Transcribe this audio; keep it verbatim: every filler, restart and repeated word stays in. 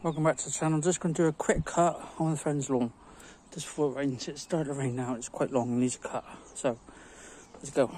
Welcome back to the channel. I'm just going to do a quick cut on the friend's lawn just before it rains. It started to rain now, it's quite long and needs a cut, so let's go.